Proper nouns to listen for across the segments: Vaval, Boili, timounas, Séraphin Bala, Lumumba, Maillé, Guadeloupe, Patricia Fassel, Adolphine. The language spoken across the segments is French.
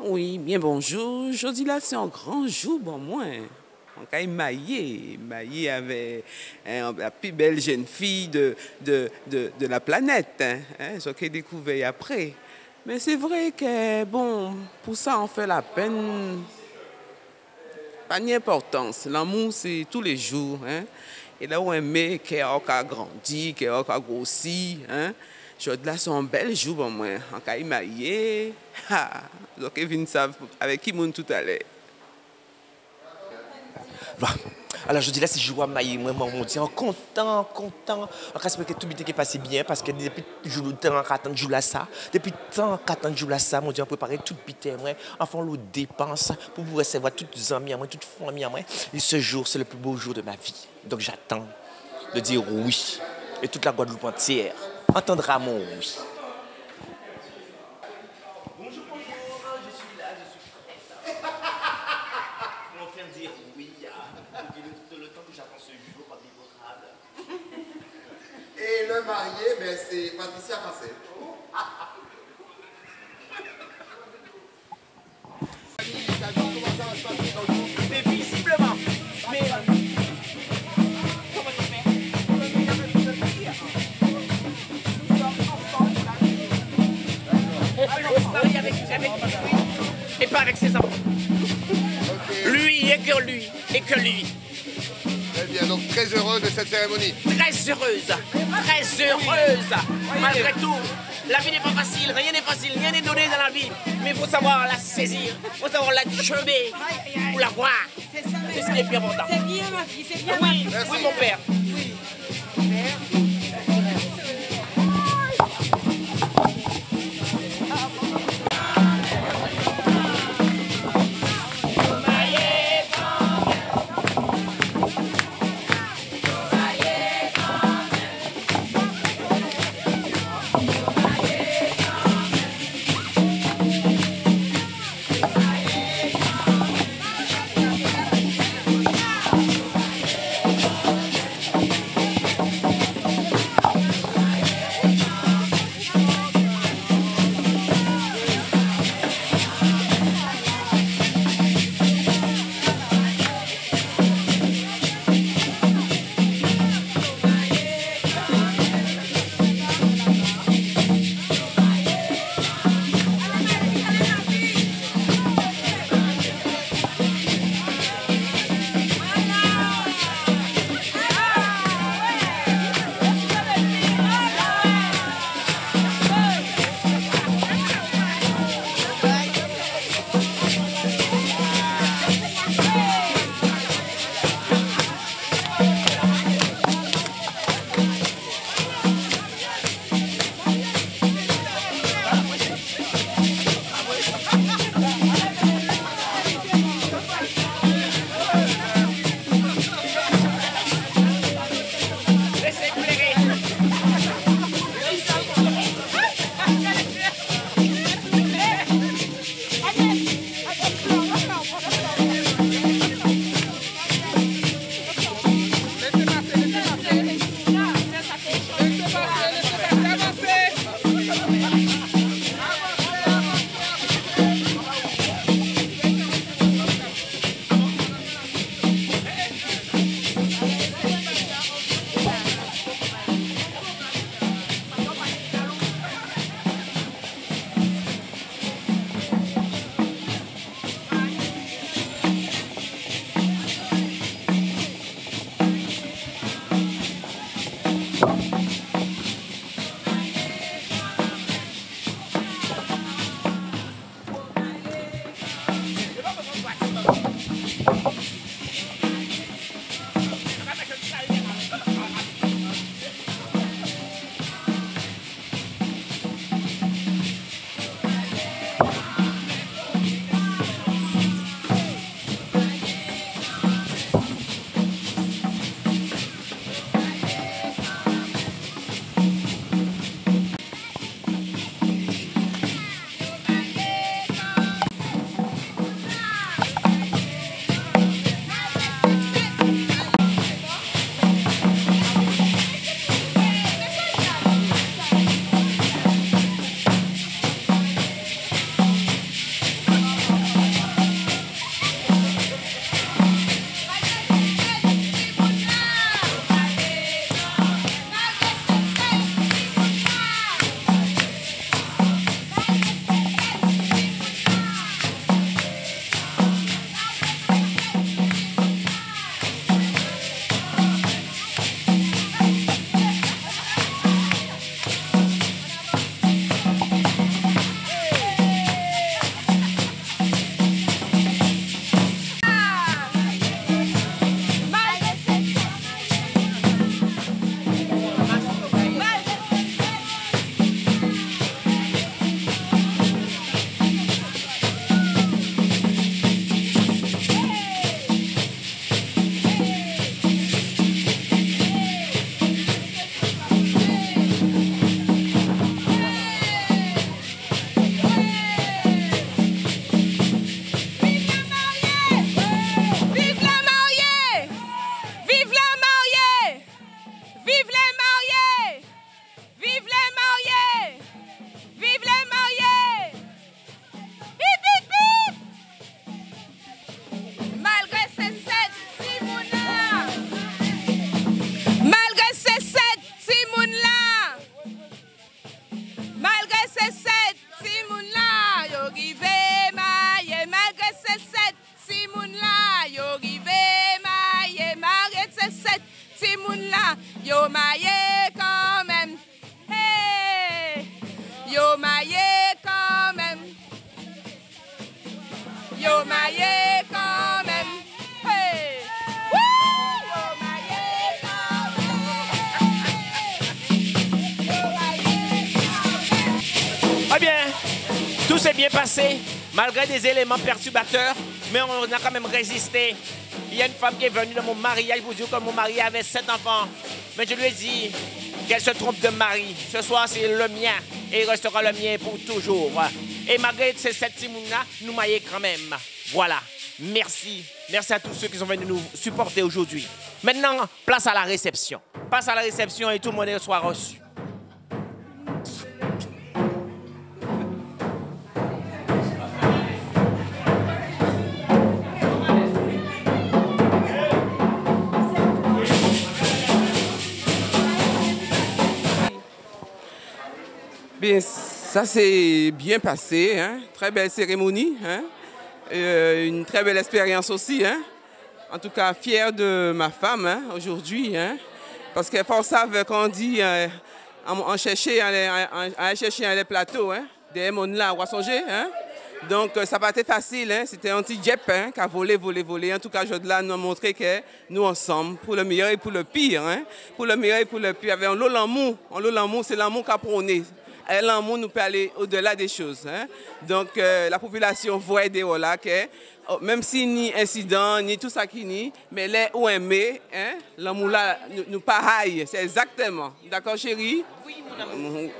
Oui, bien bonjour. Aujourd'hui là, c'est un grand jour pour moi. On a Maillé. Maillé avait la plus belle jeune fille de la planète. Ce qu'elle a découvert après. Mais c'est vrai que, bon, pour ça, on fait la peine. Pas d'importance. L'amour, c'est tous les jours. Et là où on aimait, qu'elle a grandi, qu'elle a grossi. Aujourd'hui là, c'est un bel jour pour moi. On a Maillé. Donc, ils viennent savoir avec qui tout à l'heure. Alors je dis là, si je vois Maillé, moi, je suis content. J'espère que tout le monde est passé bien parce que depuis le temps, depuis le temps, je préparé tout le temps, enfin, les dépenses pour vous recevoir toutes les amis, toutes les familles. Et ce jour, c'est le plus beau jour de ma vie. Donc j'attends de dire oui. Et toute la Guadeloupe entière entendra mon oui. Bonjour, bonjour, je suis là, je suis prête. Pour enfin dire oui. Le temps que j'attends ce jour, et le marié, ben, c'est Patricia Fassel. Mais visiblement, mais... Comment tu fais? On peut se marier avec lui et pas avec ses enfants. Okay. Lui et que lui et que lui. Très bien, donc très heureux de cette cérémonie. Très heureuse. Malgré tout, la vie n'est pas facile, rien n'est facile, rien n'est donné dans la vie. Mais il faut savoir la saisir, il faut savoir la cheminer pour la voir. C'est ça, c'est ce qui est plus important. C'est bien ma fille, c'est bien ma fille. Oui, oui mon père. Oui. Yo maillé quand même. Hey! Yo maillé quand même. Yo maillé quand même. Hey! Yo maillé quand même. Eh bien, tout s'est bien passé, malgré des éléments perturbateurs, mais on a quand même résisté. Il y a une femme qui est venue dans mon mariage pour dire que mon mari avait 7 enfants. Mais je lui ai dit qu'elle se trompe de mari. Ce soir, c'est le mien et il restera le mien pour toujours. Et malgré ces 7 timounas, nous maillons quand même. Voilà. Merci. Merci à tous ceux qui sont venus nous supporter aujourd'hui. Maintenant, place à la réception. Passe à la réception et tout le monde soit reçu. Bien, ça s'est bien passé, hein? Très belle cérémonie, hein? Une très belle expérience aussi. Hein? En tout cas, fière de ma femme, hein, aujourd'hui, hein? Parce qu'elle pense qu'on dit en chercher à les plateaux, hein? Des monnaies, on songer, hein? Donc ça n'a pas été facile, hein? C'était un petit jep, hein, qui a volé. En tout cas, je de là nous montrer que nous ensemble, pour le meilleur et pour le pire, hein? Pour le meilleur et pour le pire, avec l'amour, c'est l'amour qui a prôné. L'amour nous peut aller au-delà des choses. Hein? Donc la population voit des là que même si ni incident, ni tout ça qui ni, mais les OME, hein, l'amour là nous pareil, c'est exactement. D'accord chérie? Oui, mon amour.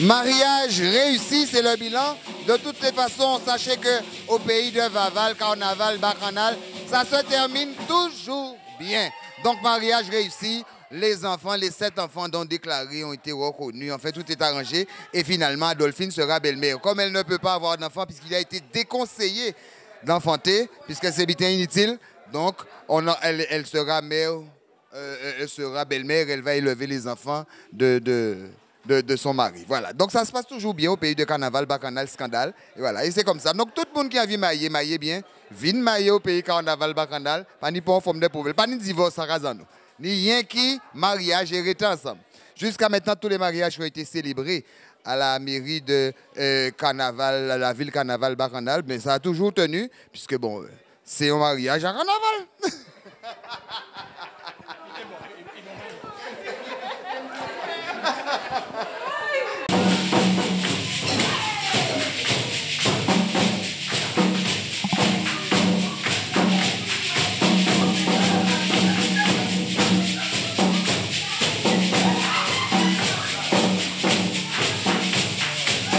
Mariage réussi, c'est le bilan. De toutes les façons, sachez qu'au pays de Vaval, Carnaval, Bacchanal, ça se termine toujours bien. Donc, mariage réussi. Les enfants, les 7 enfants dont déclarés ont été reconnus. En fait, tout est arrangé. Et finalement, Adolphine sera belle-mère. Comme elle ne peut pas avoir d'enfant, puisqu'il a été déconseillé d'enfanter, puisque c'est bien inutile, donc elle sera mère, elle sera belle-mère, elle va élever les enfants de son mari. Voilà. Donc ça se passe toujours bien au pays de Carnaval, Bacchanal, Scandale. Et voilà. Et c'est comme ça. Donc tout le monde qui a vu mailler, mailler bien. Vine mailler au pays Carnaval, Bacchanal. Pas ni pour forme de pauvre. Pas ni divorce, ça rase en nous. Ni rien qui, mariage et rété ensemble. Jusqu'à maintenant, tous les mariages ont été célébrés à la mairie de Carnaval, à la ville Carnaval, Bacchanal. Mais ça a toujours tenu, puisque bon, c'est un mariage à Carnaval.